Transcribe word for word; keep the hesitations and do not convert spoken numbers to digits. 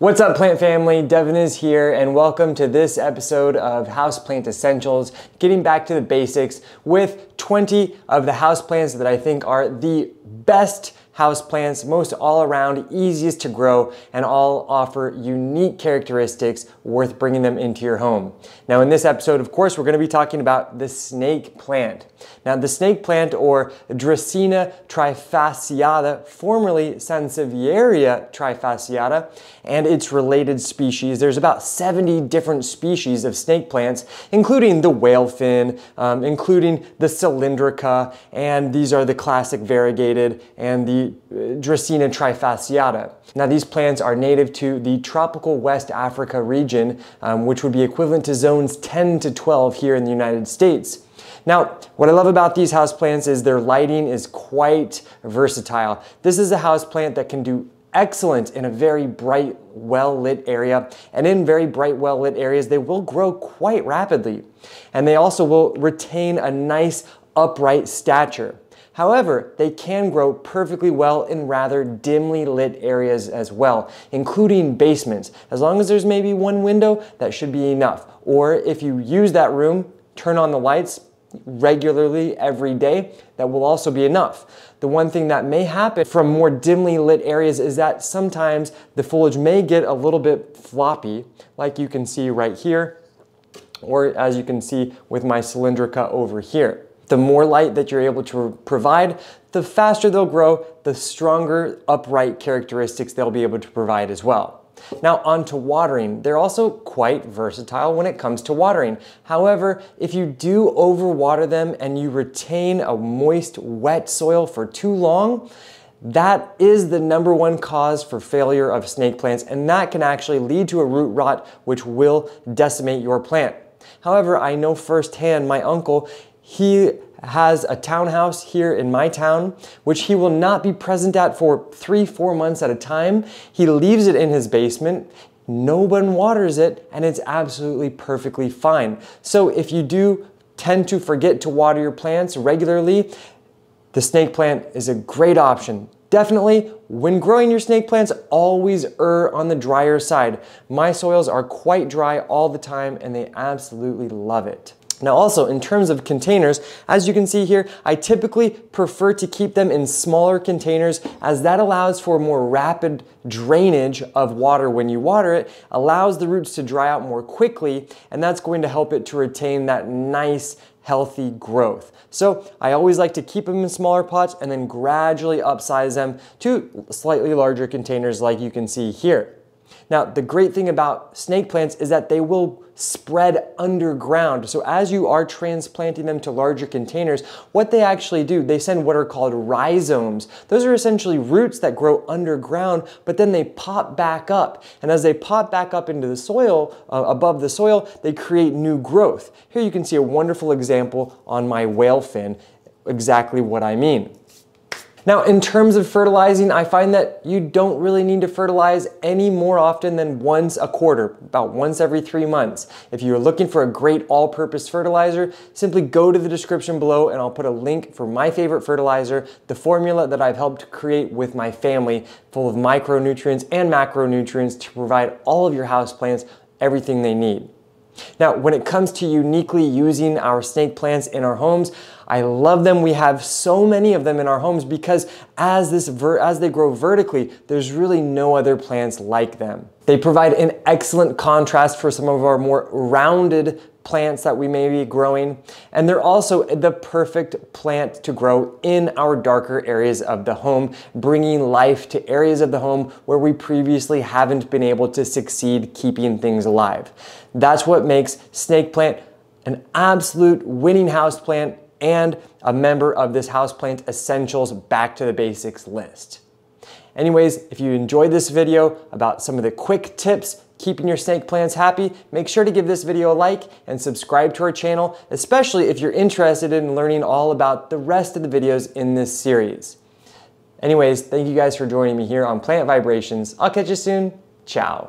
What's up, plant family? Devin is here and welcome to this episode of Houseplant Essentials, getting back to the basics with twenty of the houseplants that I think are the best houseplants, most all around, easiest to grow, and all offer unique characteristics worth bringing them into your home. Now in this episode, of course, we're gonna be talking about the snake plant. Now the snake plant, or Dracaena trifasciata, formerly Sansevieria trifasciata, and its related species. There's about seventy different species of snake plants, including the whalefin, um, including the cylindrica, and these are the classic variegated and the Dracaena trifasciata. Now these plants are native to the tropical West Africa region, um, which would be equivalent to zones ten to twelve here in the United States. Now, what I love about these houseplants is their lighting is quite versatile. This is a houseplant that can do excellent in a very bright, well-lit area, and in very bright, well-lit areas, they will grow quite rapidly. And they also will retain a nice upright stature. However, they can grow perfectly well in rather dimly lit areas as well, including basements. As long as there's maybe one window, that should be enough. Or if you use that room, turn on the lights regularly every day, that will also be enough. The one thing that may happen from more dimly lit areas is that sometimes the foliage may get a little bit floppy, like you can see right here, or as you can see with my cylindrica over here. The more light that you're able to provide, the faster they'll grow, the stronger upright characteristics they'll be able to provide as well. Now on to watering. They're also quite versatile when it comes to watering. However, if you do overwater them and you retain a moist, wet soil for too long, that is the number one cause for failure of snake plants, and that can actually lead to a root rot, which will decimate your plant. However, I know firsthand, my uncle, he has a townhouse here in my town, which he will not be present at for three, four months at a time. He leaves it in his basement, no one waters it, and it's absolutely perfectly fine. So if you do tend to forget to water your plants regularly, the snake plant is a great option. Definitely, when growing your snake plants, always err on the drier side. My soils are quite dry all the time, and they absolutely love it. Now also, in terms of containers, as you can see here, I typically prefer to keep them in smaller containers, as that allows for more rapid drainage of water when you water it, allows the roots to dry out more quickly, and that's going to help it to retain that nice, healthy growth. So I always like to keep them in smaller pots and then gradually upsize them to slightly larger containers like you can see here. Now, the great thing about snake plants is that they will spread underground. So as you are transplanting them to larger containers, what they actually do, they send what are called rhizomes. Those are essentially roots that grow underground, but then they pop back up. And as they pop back up into the soil, uh, above the soil, they create new growth. Here you can see a wonderful example on my whalefin, exactly what I mean. Now, in terms of fertilizing, I find that you don't really need to fertilize any more often than once a quarter, about once every three months. If you're looking for a great all-purpose fertilizer, simply go to the description below and I'll put a link for my favorite fertilizer, the formula that I've helped create with my family, full of micronutrients and macronutrients to provide all of your houseplants everything they need. Now, when it comes to uniquely using our snake plants in our homes, I love them. We have so many of them in our homes because as, this ver as they grow vertically, there's really no other plants like them. They provide an excellent contrast for some of our more rounded plants that we may be growing, and they're also the perfect plant to grow in our darker areas of the home, bringing life to areas of the home where we previously haven't been able to succeed keeping things alive. That's what makes snake plant an absolute winning houseplant and a member of this Houseplant Essentials Back to the Basics list. Anyways, if you enjoyed this video about some of the quick tips keeping your snake plants happy, make sure to give this video a like and subscribe to our channel, especially if you're interested in learning all about the rest of the videos in this series. Anyways, thank you guys for joining me here on Plant Vibrations. I'll catch you soon. Ciao.